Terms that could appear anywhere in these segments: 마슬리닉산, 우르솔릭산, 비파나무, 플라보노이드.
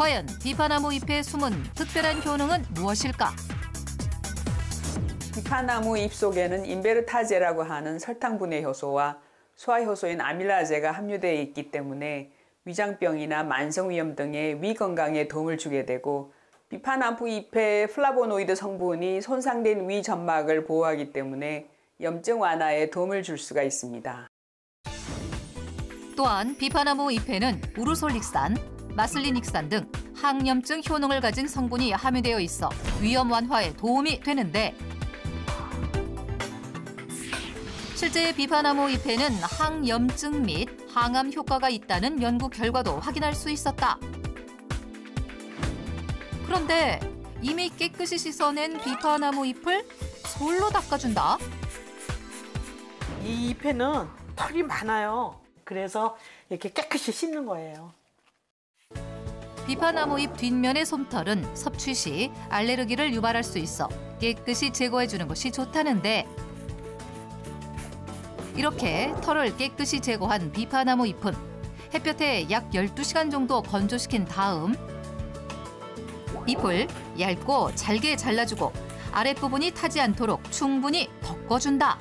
과연 비파나무 잎에 숨은 특별한 효능은 무엇일까? 비파나무 잎 속에는 인베르타제라고 하는 설탕분해 효소와 소화효소인 아밀라제가 함유되어 있기 때문에 위장병이나 만성위염 등의 위 건강에 도움을 주게 되고, 비파나무 잎의 플라보노이드 성분이 손상된 위 점막을 보호하기 때문에 염증 완화에 도움을 줄 수가 있습니다. 또한 비파나무 잎에는 우르솔릭산, 마슬리닉산 등 항염증 효능을 가진 성분이 함유되어 있어 위염 완화에 도움이 되는데, 실제 비파나무 잎에는 항염증 및 항암 효과가 있다는 연구 결과도 확인할 수 있었다. 그런데 이미 깨끗이 씻어낸 비파나무 잎을 솔로 닦아준다? 이 잎에는 털이 많아요. 그래서 이렇게 깨끗이 씻는 거예요. 비파나무 잎 뒷면의 솜털은 섭취 시 알레르기를 유발할 수 있어 깨끗이 제거해주는 것이 좋다는데, 이렇게 털을 깨끗이 제거한 비파나무 잎은 햇볕에 약 12시간 정도 건조시킨 다음 잎을 얇고 잘게 잘라주고 아랫부분이 타지 않도록 충분히 덮어준다.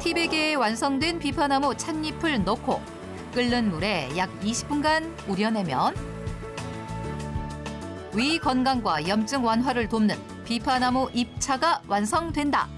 티백에 완성된 비파나무 찻잎을 넣고 끓는 물에 약 20분간 우려내면 위 건강과 염증 완화를 돕는 비파나무 잎차가 완성된다.